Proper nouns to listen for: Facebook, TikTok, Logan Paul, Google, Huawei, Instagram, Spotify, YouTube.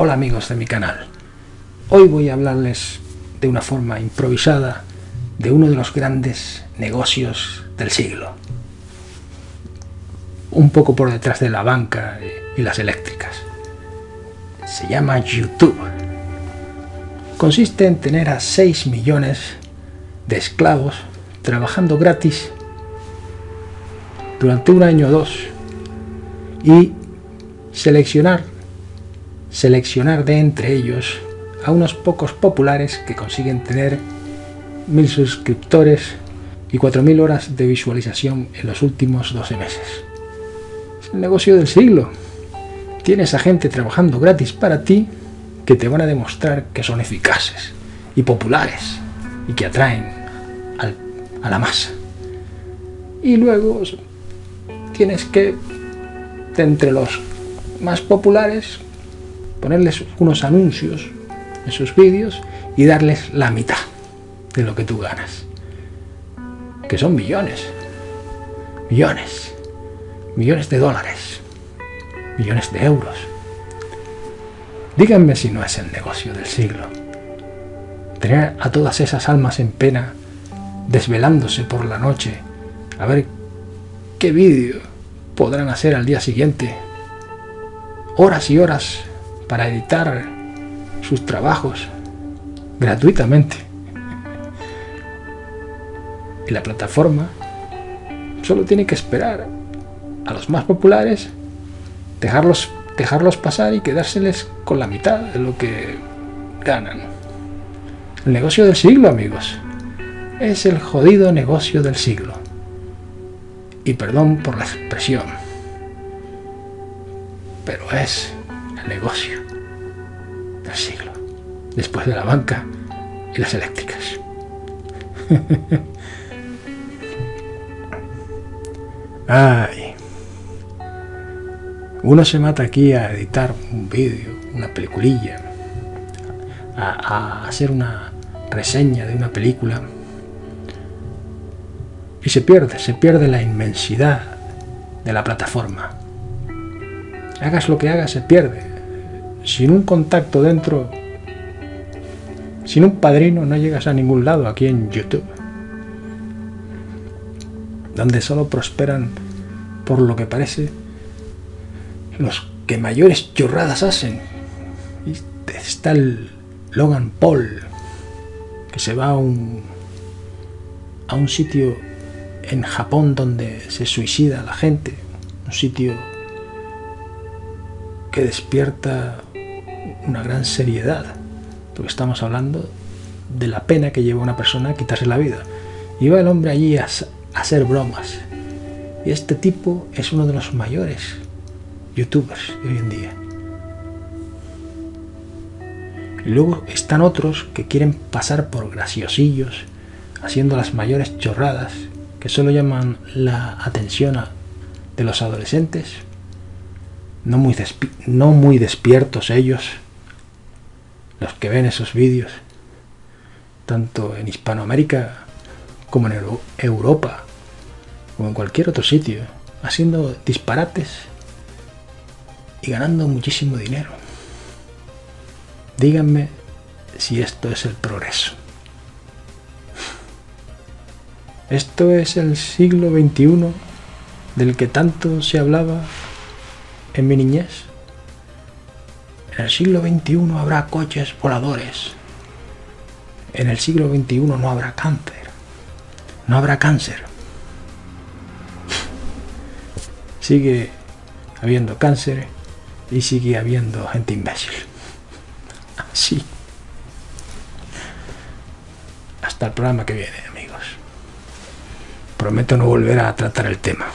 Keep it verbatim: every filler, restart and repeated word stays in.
Hola amigos de mi canal, hoy voy a hablarles de una forma improvisada de uno de los grandes negocios del siglo, un poco por detrás de la banca y las eléctricas. Se llama YouTube. Consiste en tener a seis millones de esclavos trabajando gratis durante un año o dos y seleccionar seleccionar de entre ellos a unos pocos populares que consiguen tener mil suscriptores y cuatro mil horas de visualización en los últimos doce meses. Es el negocio del siglo. Tienes a gente trabajando gratis para ti que te van a demostrar que son eficaces y populares y que atraen al, a la masa. Y luego tienes que, de entre los más populares, ponerles unos anuncios en sus vídeos y darles la mitad de lo que tú ganas, que son millones, millones, millones de dólares, millones de euros. Díganme si no es el negocio del siglo, tener a todas esas almas en pena desvelándose por la noche a ver qué vídeo podrán hacer al día siguiente, horas y horas para editar sus trabajos gratuitamente. Y la plataforma solo tiene que esperar a los más populares, dejarlos, dejarlos pasar y quedárseles con la mitad de lo que ganan. El negocio del siglo, amigos, es el jodido negocio del siglo. Y perdón por la expresión, pero es el negocio del siglo, después de la banca y las eléctricas. Ay, uno se mata aquí a editar un vídeo, una peliculilla, a, a hacer una reseña de una película y se pierde, se pierde la inmensidad de la plataforma. Hagas lo que hagas, se pierde. Sin un contacto dentro, sin un padrino, no llegas a ningún lado aquí en YouTube, donde solo prosperan, por lo que parece, los que mayores chorradas hacen. Y está el Logan Paul, que se va a un, a un sitio en Japón donde se suicida la gente, un sitio que despierta una gran seriedad, porque estamos hablando de la pena que lleva una persona a quitarse la vida. Y va el hombre allí a, a hacer bromas. Y este tipo es uno de los mayores youtubers de hoy en día. Y luego están otros que quieren pasar por graciosillos, haciendo las mayores chorradas, que solo llaman la atención a, de los adolescentes, no muy, despi no muy despiertos ellos, los que ven esos vídeos, tanto en Hispanoamérica como en Euro Europa, como en cualquier otro sitio, haciendo disparates y ganando muchísimo dinero. Díganme si esto es el progreso. Esto es el siglo veintiuno del que tanto se hablaba en mi niñez. En el siglo veintiuno habrá coches voladores. En el siglo veintiuno no habrá cáncer. No habrá cáncer. Sigue habiendo cáncer y sigue habiendo gente imbécil. Así. Hasta el programa que viene, amigos. Prometo no volver a tratar el tema.